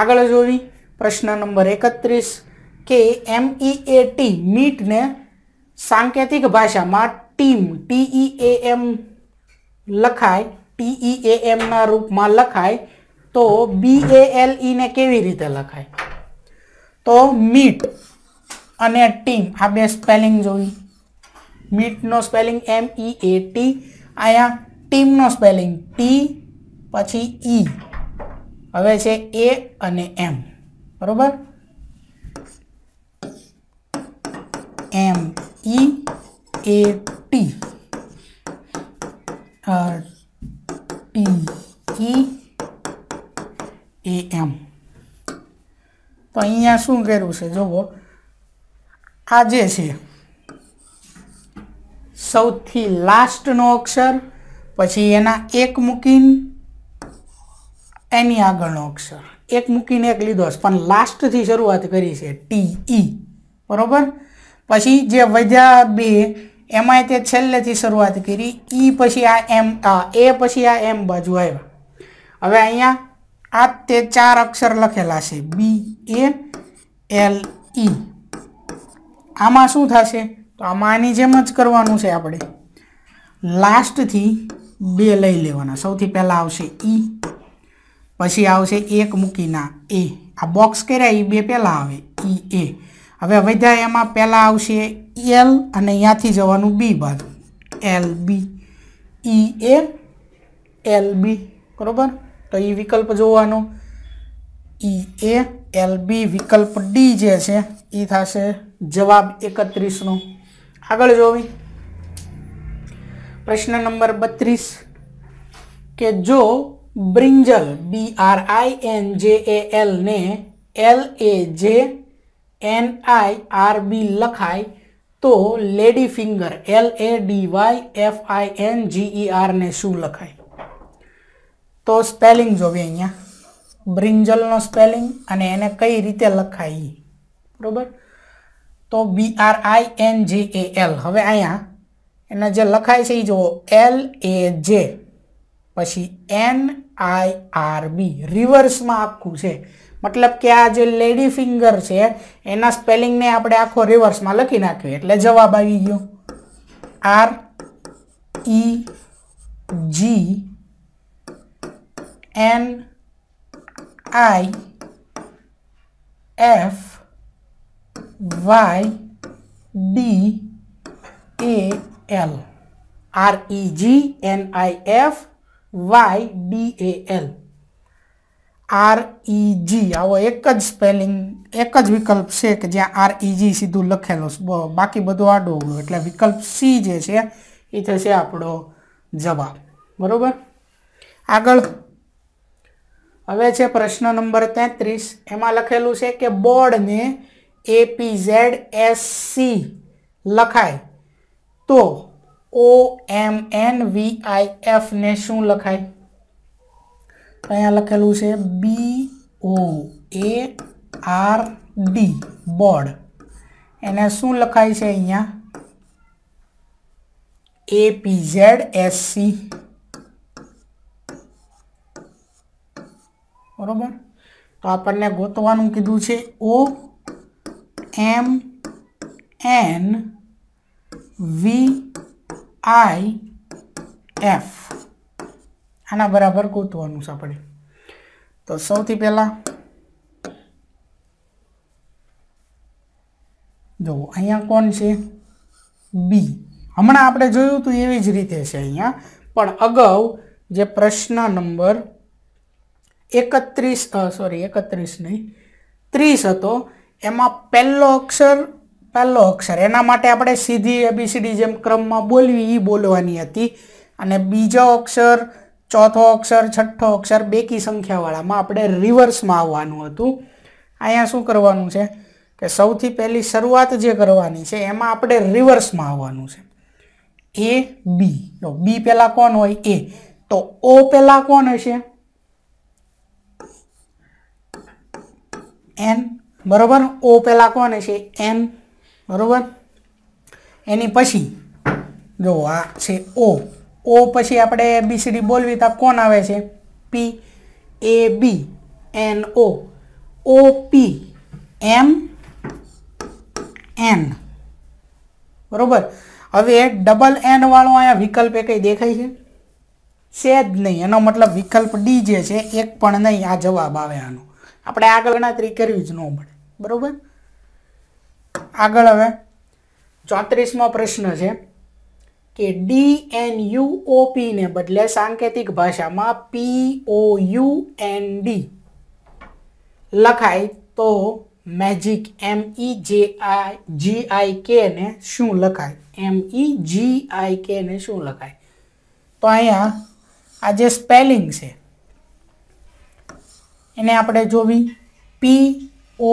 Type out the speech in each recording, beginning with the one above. આગળ જોવી પ્રશ્ન નંબર 31 કે MEAT મીટ ને સાંકેતિક ભાષામાં ટીમ TEAM લખાય TEAM ના રૂપમાં લખાય તો BALE ને કેવી રીતે લખાય તો મીટ અને ટીમ આ બે સ્પેલિંગ જોવી मीट नो स्पेलिंग MEAT आया टीम नो स्पेलिंग T पछी E हवे छे A अने M बरोबर MEAT TEAM तो अहींया शुं कर्युं छे जोवो आ जे छे सौथी लास्ट नो अक्षर पछी एना एक मुकीन एनी आगळनो अक्षर एक मुकीन एक लीधो पण लास्ट थी शुरुआत करी छे टी ई बरोबर पछी जे वजा बे एमाय ते छेल्ले थी शुरुआत करी ई पछी आ एम आ ए पछी आ एम बाजू आव्या हवे अहींया आ ते चार अक्षर लखेला छे BALE आमां शुं थशे तो आमानी जेम ज करवानुं छे आपणे लास्ट थी बे लई लेवाना सौथी पहेला आवशे ई पछी आवशे एक मुकीना ए आ बॉक्स कर्या ई बे पहेला आवे ई ए हवे वधा एमां पहेला आवशे एल अने यांथी जवानुं बी बाजू L B E A L B बरोबर तो ई विकल्प जोवानो ई ए एल बी विकल्प डी जे छे ई थशे जवाब 31 नो आगळ जोवी प्रश्न नंबर 32 के जो ब्रिंजल BRINJAL ने LAJNIRB लखाय तो लेडी फिंगर LADYFINGER ने शू लखाय तो स्पेलिंग जोवी अहींया ब्रिंजल नो स्पेलिंग अने एने कई रीते लखाय बरोबर तो BRINJAL हवे आया एना जे लखाय छे ई जो LAJ पछी NIRB रिवर्स में आखू छे मतलब कि आ जे लेडी फिंगर छे एना स्पेलिंग ने आपणे आखो रिवर्स में लखी नाख्यो एटले जवाब आवी गयो REGNIFYDAL REGNIFYDAL REG आवो एक ज स्पेलिंग एक ज विकल्प छे के ज्यां REG सीधुं लखेलो बाकी बधुं आडो होय एटले विकल्प सी जे छे ए थशे आपणो जवाब बरोबर आगळ हवे छे प्रश्न नंबर 33 एमां लखेलुं छे के बोर्ड ने APZSC लखाय तो OMNVIF ने शू लखाय तो अहींया लखेलुं छे BOARD बोर्ड एने शू लखाय छे अहींया APZSC बरोबर तो आपने गोतवानुं कीधुं छे OMNVIF आना बराबर गोतवानुं छे आपणे तो सौथी पहेला जो अहींया कोण छे बी हमणा आपणे जोयुं तो एवी ज रीते छे अहींया पण अगाऊ जे प्रश्न नंबर 31 सॉरी 31 नहीं 30 हतो एमां पहलो अक्षर एना माटे आपणे सीधी ABCD जेम क्रम में बोलवी ई बोलवानी हती अने बीजो अक्षर चौथो अक्षर छठ्ठो अक्षर बेकी संख्यावाळामां आपणे रिवर्स में आववानुं हतुं अहींया शुं करवानुं छे के सौथी पहली शरूआत जे करवानी छे एमां आपणे रिवर्स में आववानुं छे ए बी तो बी पहेला कोण होय ए तो ओ पहेला कोण हशे N बरोबर ओ पहेला कोण हशे N बरोबर एनी पछी जो आ छे O O पछी आपणे ABCD बोलवी तो कोण आवे छे P A B N O O P M N बरोबर. હવે डबल N वालों आया विकल्प पे कई देखाई है सेद नहीं है ना मतलब विकल्प डी जैसे एक पढ़ नहीं आ जवाब आवे आनो अपने आगल ना त्रिकर यूज नो बढ़े बरोबर. आगल हवे 34मा प्रश्न है कि D N U O P ने बदले सांकेतिक भाषा में P O U N D लखाय तो magic M E G I K ने शू लखाय M E G I K ने शू लखाय तो आया आज स्पेलिंग से इन्हें आपने जो भी P O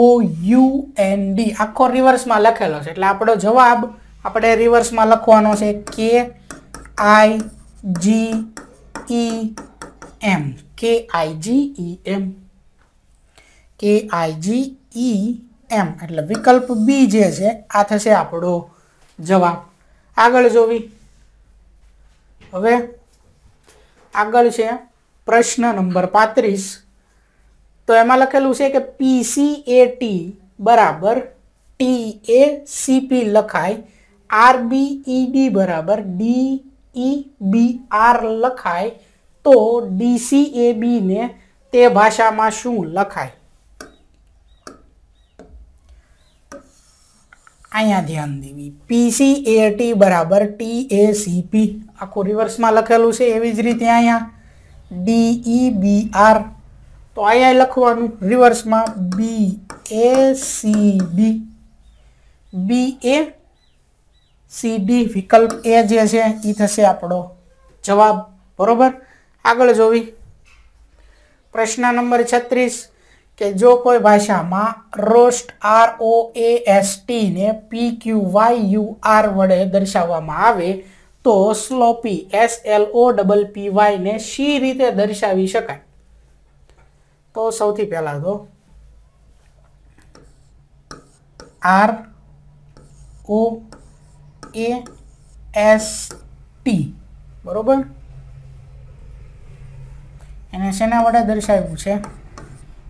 U N D आखो रिवर्स में लखेलो छे એટલે આપણો જવાબ આપણે રિવર્સ માં લખવાનો છે K I G E M K I G E M K I G E M એટલે વિકલ્પ B જે છે આ થશે આપણો જવાબ. આગળ જોવી હવે આગળ છે પ્રશ્ન નંબર 35 તો એમાં લખેલું છે કે PCAT બરાબર TACP લખાય RBED बराबर DEBR लखाय तो DCAB ने ते भाषा में शू लखाय आया ध्यान देवी PCAT बराबर TACP आखो रिवर्स में लखेलू से एवज रीते आया DEBR तो आया लखवानु रिवर्स में BACD CD विकल्प ए जे छे ई થશે આપણો જવાબ બરોબર. આગળ જોવી પ્રશ્ન નંબર 36 કે જો કોઈ ભાષામાં રોસ્ટ ROAST ને PQYUR વડે દર્શાવવામાં આવે તો સ્લોપી SLOPPY ને શી રીતે દર્શાવી શકાય. તો સૌથી પહેલા તો ROAST बरोबर एने सेना वडे दर्शाव्यु छे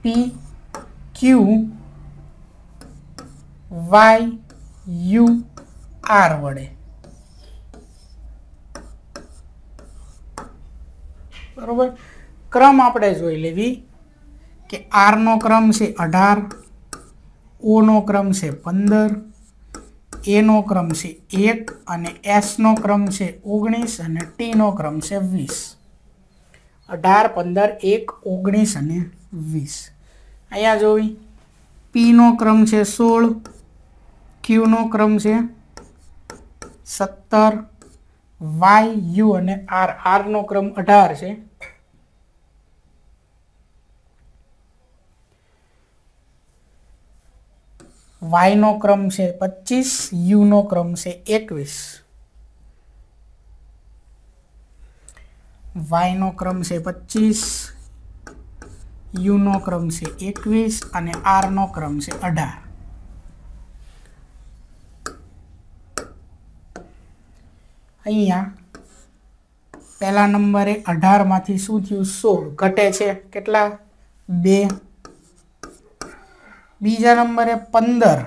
PQYUR वडे बरोबर. क्रम आपणे जोई लेवी के R नो क्रम छे 18 O नो क्रम छे 15 A नो क्रम से 1 અને S નો ક્રમ છે 19 અને T નો ક્રમ છે 20 18 15 1 19 અને 20 અહીંયા જોઈ P નો ક્રમ છે 16 Q નો ક્રમ છે 17 Y U અને R R નો ક્રમ 18 છે. Y નો क्रम से 25 U नो क्रम से 21 Y नो क्रम से 25 U नो क्रम से 21 અને R નો क्रम से 18 અહીંયા પહેલા નંબરે 18 માંથી શું થયું 16 ઘટે છે કેટલા 2 बीजा नंबरे 15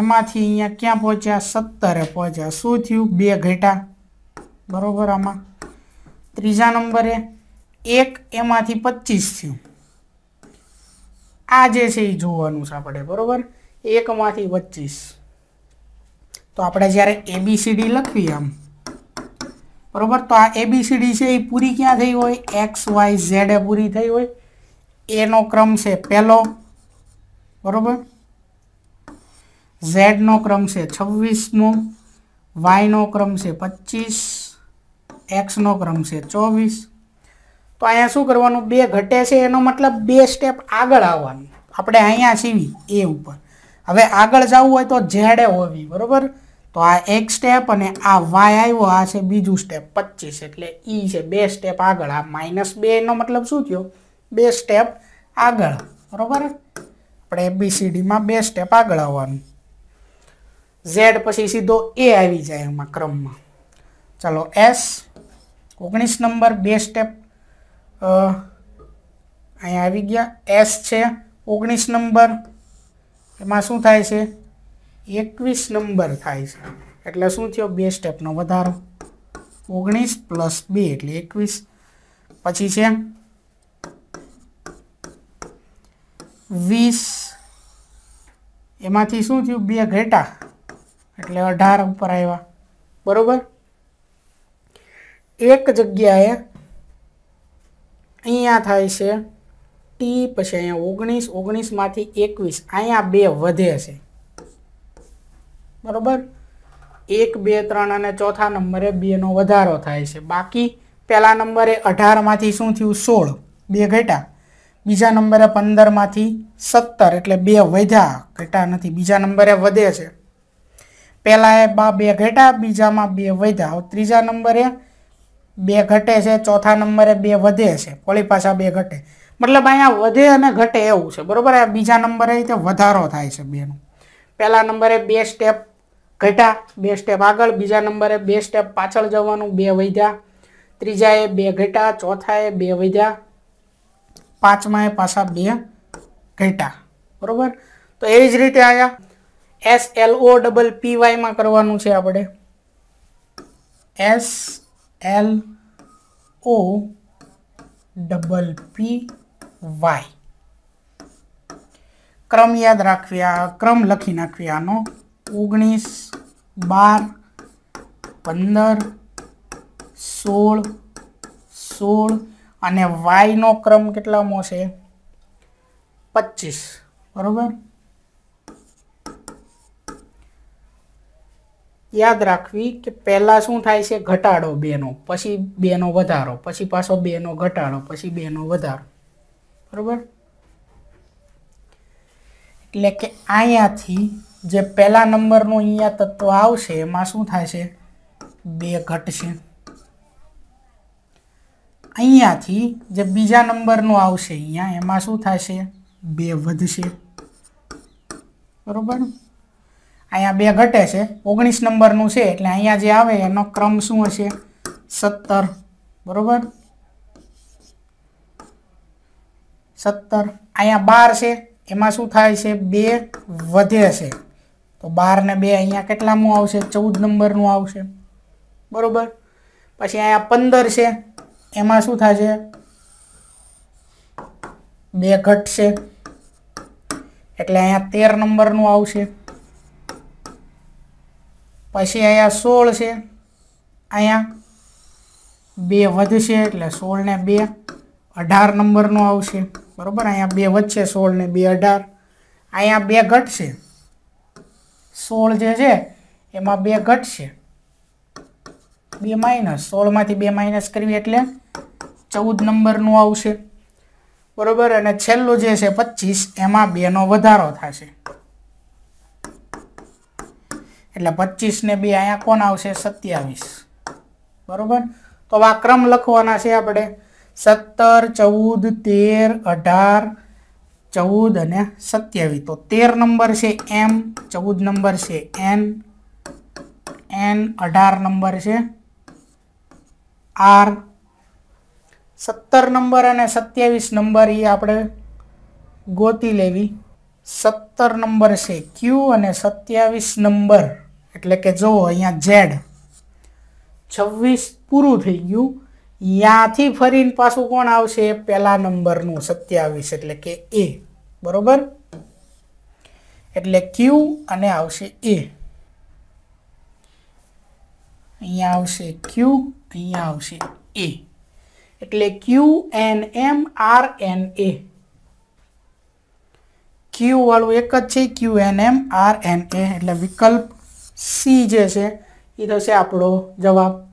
एमांथी अहींया क्या पहुंचा 17 पहुंचा शू थयु 2 घटा बराबर. आमां त्रीजा नंबरे 1 एमांथी 25 थयु आ जे छे ई जोवानुं छे आपणे बराबर 1 मांथी 25 तो आपणे ज्यारे ABCD लखीए आम बराबर तो आ ABCD छे ई पूरी क्यां थई होय XYZ ए पूरी थई होय. A नो क्रम से पहलो बरोबर Z नो क्रम से 26 नो Y नो क्रम से 25 X नो क्रम से 24 तो अहींया शुं करवानुं 2 घटे छे एनो मतलब 2 स्टेप आगळ आववानुं आपणे अहींया छीवी A उपर हवे आगळ जावुं होय तो Z होवी बरोबर तो आ एक स्टेप अने आ Y आव्यो आ छे बीजुं स्टेप 25 एटले E छे 2 स्टेप आगळ आ -2 नो मतलब शुं थयो 2 स्टेप आगळ बरोबर આપણે ABCD માં 2 સ્ટેપ આગળ આવવાનું Z પછી સીધો A આવી જાય એમાં ક્રમમાં ચાલો S 19 નંબર 2 સ્ટેપ અહીંયા આવી ગયા s છે 19 નંબર એમાં શું થાય છે 21 નંબર થાય છે એટલે શું થયો બે સ્ટેપનો વધારો 19 + 2 એટલે 21 પછી છે 20 એમાંથી શું થયું બે ઘટા એટલે 18 ઉપર આવ્યા બરોબર एक जगह अँ थाय से टी पछी अँ 19 19 में 21 अँ बे वधे से बराबर 1 2 3 4 नंबरे 2 नो वधारो थाय से बाकी पहला नंबरे 18 में शू थयु 16 बे घटा बीजा नंबरे 15 में 17 एटले बे वध्या घटा नहीं बीजा नंबरे वधे से पहलाए 2 घटा बीजा में 2 वध्या तीजा नंबरे बे घटे से चौथा नंबरे बे वधे से वळी पाछा बे घटे मतलब अहींया वधे अने घटे एवुं छे बरोबर आ बीजा नंबरे ते वधारो थाय छे बेनो पहला नंबरे बे स्टेप घटा बे स्टेप आगळ बीजा नंबरे बे स्टेप पाछळ जवानुं बे वध्या त्रीजाए बे घटा चौथाए बे वध्या पांचमाए पाछा बे घटा बरोबर तो एवी ज रीते आया S L O double P Y मां करवानुं छे आपणे S L O double P Y क्रम याद राखिया क्रम लखी नाखिया 19 12 15 16 16 अने वाई नो क्रम केटलामो छे 25 बराबर याद राखवी के पहला शू थाय छे घटाड़ो बेनो पछी बेनो वधारो पछी पाछो बेनो घटाड़ो पछी बेनो वधारो बरोबर એટલે કે અહીંયાથી જે પહેલા નંબરનો અહીંયા તત્વ આવશે એમાં શું થશે બે ઘટશે અહીંયાથી જે બીજા નંબરનો આવશે અહીંયા એમાં શું થશે બે વધશે બરોબર अँ बे घटे से 19 नंबर से एट अँ जे आए क्रम शू हे 17 बराबर 17 अँ 12 से एम शू थे बे वधे से तो 12 ने 2 अँ के 14 नंबर बराबर पछी अँ 15 से एम शू थे बे घटसे एट अँ 13 नंबर पछी अँ 16 से अँ 2 वधशे एटले 16 ने 2 18 नंबर आवशे बराबर अँ 2 वधशे 16 ने 2 18 अँ 2 घटशे 16 जे छे एमां 2 घटशे 2 माइनस 16 मांथी 2 माइनस करीए एटले 14 नंबर आवशे बराबर अने छेल्लुं जे छे 25 एमां 2 नो वधारो थशे એટલે 25 ને 2 અહીંયા કોણ આવશે 27 બરોબર તો આ ક્રમ લખવાના છે આપણે 17 14 13 18 14 અને 27 તો 13 નંબર છે m 14 નંબર છે n 18 નંબર છે r 17 નંબર અને 27 નંબર એ આપણે ગોતી લેવી 17 नंबर से क्यू और 27 नंबर एटले के जो अँ जेड 26 पूरु थी गयु यांथी फरीन पाछुं कोण आवशे पहला नंबर 27 एटले के ए बरोबर एटले क्यू अने आवशे ए अहींया आवशे क्यू अहींया आवशे ए एटले Q N M R N A Q वालू एक Q N M R N A विकल्प सी जे छे आपणो जवाब।